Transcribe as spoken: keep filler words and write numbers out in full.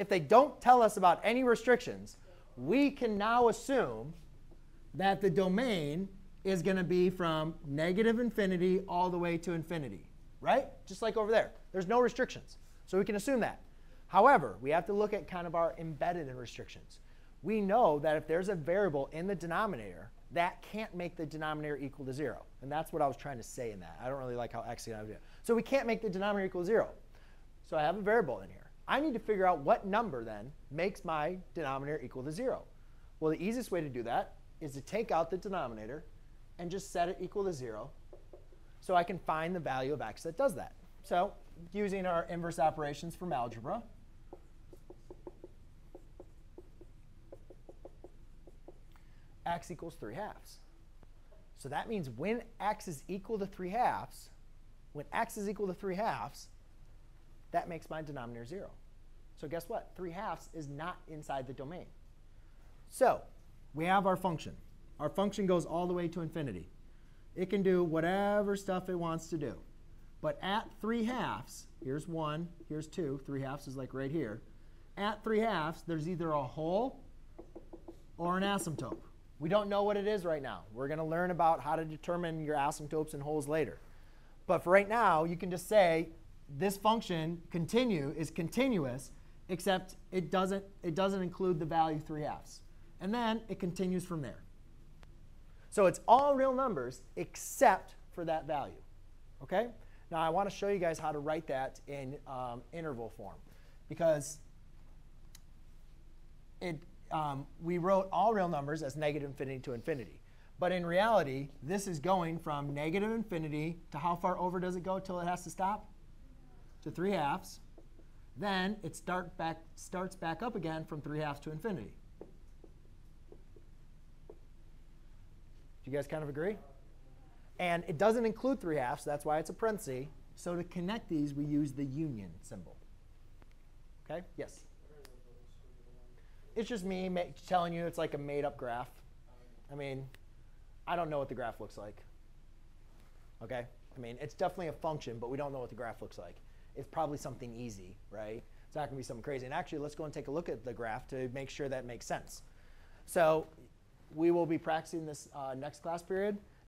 if they don't tell us about any restrictions, we can now assume that the domain is going to be from negative infinity all the way to infinity, right? Just like over there. There's no restrictions. So we can assume that. However, we have to look at kind of our embedded in restrictions. We know that if there's a variable in the denominator, that can't make the denominator equal to zero. And that's what I was trying to say in that. I don't really like how x is going to do it. So we can't make the denominator equal to zero. So I have a variable in here. I need to figure out what number then makes my denominator equal to zero. Well, the easiest way to do that is to take out the denominator and just set it equal to zero so I can find the value of x that does that. So using our inverse operations from algebra, x equals three halves. So that means when x is equal to three halves, when x is equal to three halves, that makes my denominator zero. So guess what? three halves is not inside the domain. So we have our function. Our function goes all the way to infinity. It can do whatever stuff it wants to do. But at three halves, here's one, here's two. three halves is like right here. At three halves, there's either a whole or an asymptote. We don't know what it is right now. We're going to learn about how to determine your asymptotes and wholes later. But for right now, you can just say this function continue is continuous, except it doesn't, it doesn't include the value three halves. And then it continues from there. So it's all real numbers except for that value. Okay? Now, I want to show you guys how to write that in um, interval form, because it Um, we wrote all real numbers as negative infinity to infinity. But in reality, this is going from negative infinity to how far over does it go till it has to stop? To three halves. Then it start back, starts back up again from three halves to infinity. Do you guys kind of agree? And it doesn't include three halves. So that's why it's a parenthesis. So to connect these, we use the union symbol. OK? Yes? It's just me telling you it's like a made-up graph. I mean, I don't know what the graph looks like. OK? I mean, it's definitely a function, but we don't know what the graph looks like. It's probably something easy, right? It's not going to be something crazy. And actually, let's go and take a look at the graph to make sure that makes sense. So we will be practicing this uh, next class period.